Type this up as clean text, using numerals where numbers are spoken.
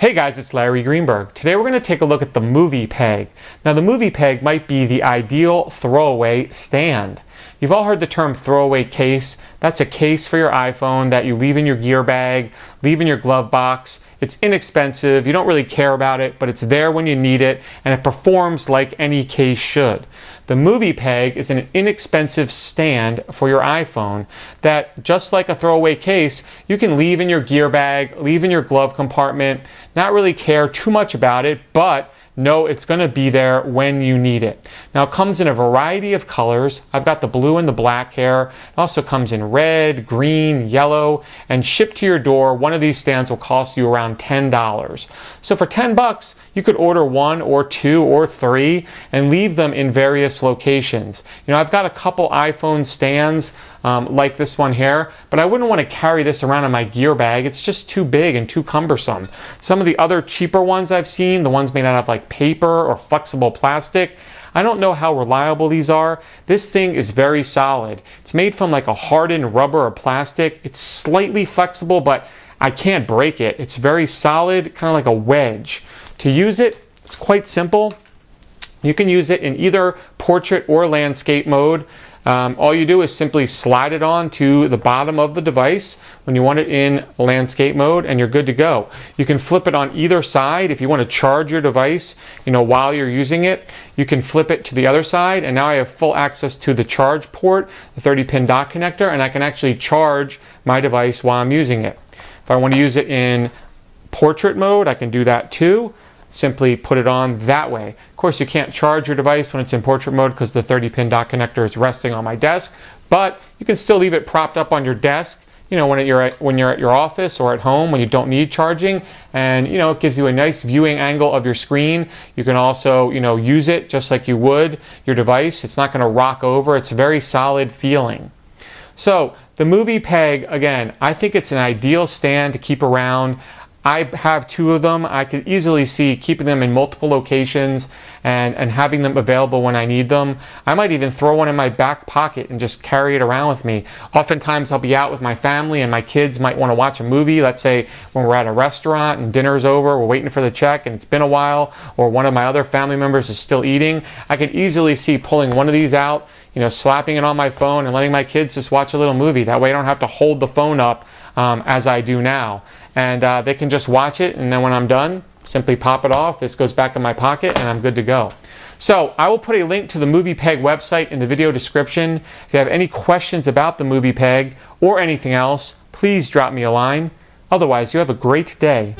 Hey guys, it's Larry Greenberg. Today we're going to take a look at the MoviePeg. Now the MoviePeg might be the ideal throwaway stand. You've all heard the term throwaway case. That's a case for your iPhone that you leave in your gear bag, leave in your glove box. It's inexpensive, you don't really care about it, but it's there when you need it, and it performs like any case should. The MoviePeg is an inexpensive stand for your iPhone that, just like a throwaway case, you can leave in your gear bag, leave in your glove compartment, not really care too much about it, but know it's going to be there when you need it. Now it comes in a variety of colors. I've got the blue and the black here. It also comes in red, green, yellow, and shipped to your door. One of these stands will cost you around $10. So for 10 bucks, you could order one or two or three and leave them in various locations. You know, I've got a couple iPhone stands like this one here, but I wouldn't want to carry this around in my gear bag. It's just too big and too cumbersome. Some of the other cheaper ones I've seen, the ones made out of like paper or flexible plastic, I don't know how reliable these are. This thing is very solid. It's made from like a hardened rubber or plastic. It's slightly flexible, but I can't break it. It's very solid, kind of like a wedge. To use it, it's quite simple. You can use it in either portrait or landscape mode. All you do is simply slide it on to the bottom of the device when you want it in landscape mode, and you're good to go. You can flip it on either side if you want to charge your device, you know, while you're using it. You can flip it to the other side, and now I have full access to the charge port, the 30-pin dock connector, and I can actually charge my device while I'm using it. If I want to use it in portrait mode, I can do that too. Simply put it on that way. Of course, you can't charge your device when it's in portrait mode because the 30-pin dock connector is resting on my desk, but you can still leave it propped up on your desk, you know, when you're at your office or at home when you don't need charging, and, you know, it gives you a nice viewing angle of your screen. You can also, you know, use it just like you would your device. It's not going to rock over. It's a very solid feeling. So the MoviePeg, again, I think it's an ideal stand to keep around. I have two of them. I could easily see keeping them in multiple locations and having them available when I need them. I might even throw one in my back pocket and just carry it around with me. Oftentimes I'll be out with my family and my kids might want to watch a movie. Let's say when we're at a restaurant and dinner's over, we're waiting for the check and it's been a while, or one of my other family members is still eating. I could easily see pulling one of these out, you know, slapping it on my phone and letting my kids just watch a little movie. That way I don't have to hold the phone up as I do now. And they can just watch it, and then when I'm done, simply pop it off. This goes back in my pocket, and I'm good to go. So I will put a link to the MoviePeg website in the video description. If you have any questions about the MoviePeg or anything else, please drop me a line. Otherwise, you have a great day.